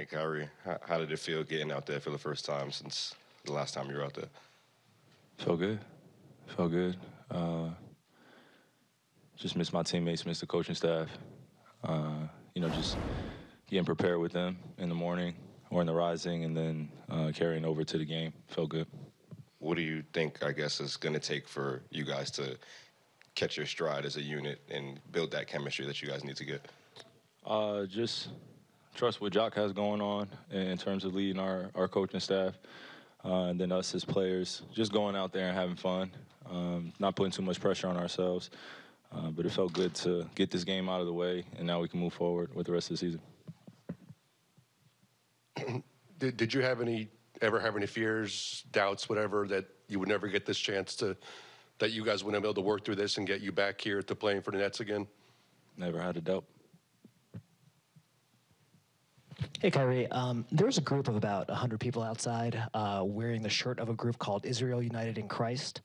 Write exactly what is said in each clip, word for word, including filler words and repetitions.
Hey, Kyrie, how, how did it feel getting out there for the first time since the last time you were out there? Felt good. Felt good. Uh, just missed my teammates, missed the coaching staff. Uh, you know, just getting prepared with them in the morning or in the rising and then uh, carrying over to the game. Felt good. What do you think, I guess, is going to take for you guys to catch your stride as a unit and build that chemistry that you guys need to get? Uh, just trust what Jock has going on in terms of leading our, our coaching staff, uh, and then us as players, just going out there and having fun, um, not putting too much pressure on ourselves. Uh, but it felt good to get this game out of the way, and now we can move forward with the rest of the season. Did, did you have any ever have any fears, doubts, whatever, that you would never get this chance to, that you guys wouldn't be able to work through this and get you back here to playing for the Nets again? Never had a doubt. Hey, Kyrie, um, there was a group of about one hundred people outside uh, wearing the shirt of a group called Israel United in Christ,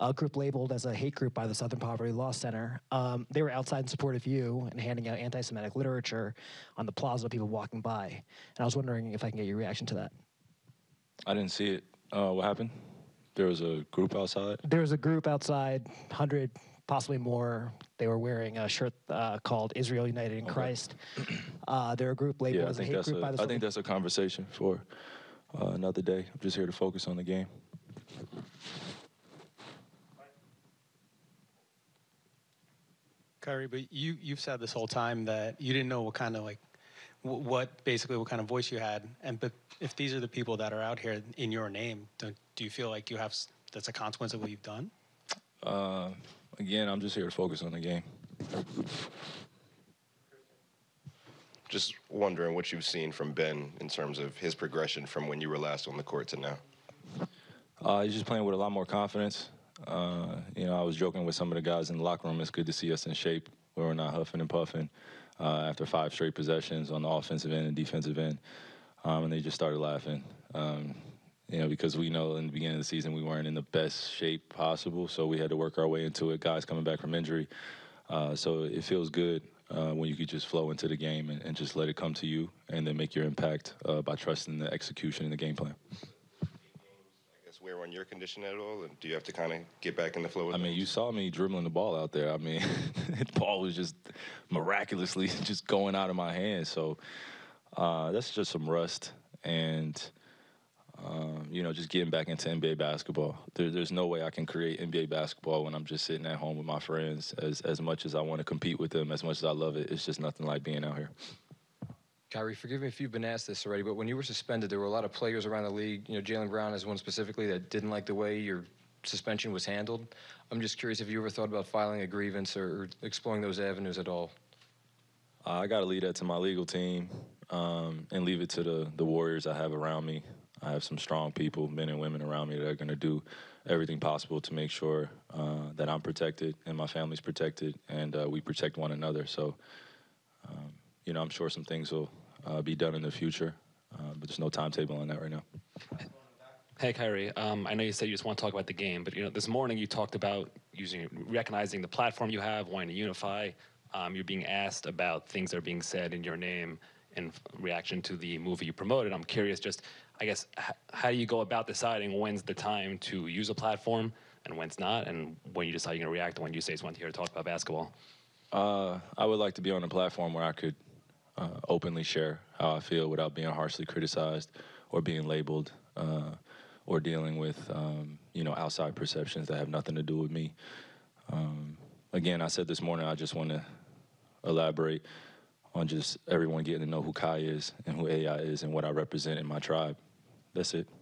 a group labeled as a hate group by the Southern Poverty Law Center. Um, they were outside in support of you and handing out anti-Semitic literature on the plaza of people walking by. And I was wondering if I can get your reaction to that. I didn't see it. Uh, what happened? There was a group outside? There was a group outside, one hundred, possibly more. They were wearing a shirt uh, called Israel United in okay. Christ. Uh, they're a group labeled yeah, as a hate group a, by the I think that's a conversation for uh, another day. I'm just here to focus on the game. Kyrie, but you, you've said this whole time that you didn't know what kind of, like, what basically what kind of voice you had. And but if these are the people that are out here in your name, don't, do you feel like you have that's a consequence of what you've done? Uh, Again, I'm just here to focus on the game. Just wondering what you've seen from Ben in terms of his progression from when you were last on the court to now. Uh, he's just playing with a lot more confidence. Uh, you know, I was joking with some of the guys in the locker room. It's good to see us in shape where we're not huffing and puffing uh, after five straight possessions on the offensive end and defensive end. Um, and they just started laughing. Um, You know, because we know in the beginning of the season we weren't in the best shape possible, so we had to work our way into it, guys coming back from injury. Uh, so it feels good uh, when you could just flow into the game and, and just let it come to you and then make your impact uh, by trusting the execution and the game plan. I guess wear on your condition at all, and do you have to kind of get back in the flow? With I mean, those? You saw me dribbling the ball out there. I mean, the ball was just miraculously just going out of my hands. So uh, that's just some rust and – Um, you know, just getting back into N B A basketball. There, there's no way I can create N B A basketball when I'm just sitting at home with my friends. As, as much as I want to compete with them, as much as I love it, it's just nothing like being out here. Kyrie, forgive me if you've been asked this already, but when you were suspended, there were a lot of players around the league. You know, Jaylen Brown is one specifically that didn't like the way your suspension was handled. I'm just curious if you ever thought about filing a grievance or, or exploring those avenues at all. Uh, I got to leave that to my legal team um, and leave it to the, the Warriors I have around me. I have some strong people, men and women around me that are going to do everything possible to make sure uh, that I'm protected and my family's protected and uh, we protect one another. So, um, you know, I'm sure some things will uh, be done in the future, uh, but there's no timetable on that right now. Hey, Kyrie, um, I know you said you just want to talk about the game, but, you know, this morning you talked about using, recognizing the platform you have, wanting to unify. Um, you're being asked about things that are being said in your name in reaction to the movie you promoted. I'm curious just, I guess, how do you go about deciding when's the time to use a platform and when's not, and when you decide you're going to react, and when you say it's one here to talk about basketball? Uh, I would like to be on a platform where I could uh, openly share how I feel without being harshly criticized or being labeled uh, or dealing with, um, you know, outside perceptions that have nothing to do with me. Um, again, I said this morning, I just want to elaborate on just everyone getting to know who Kai is and who A I is and what I represent in my tribe. That's it.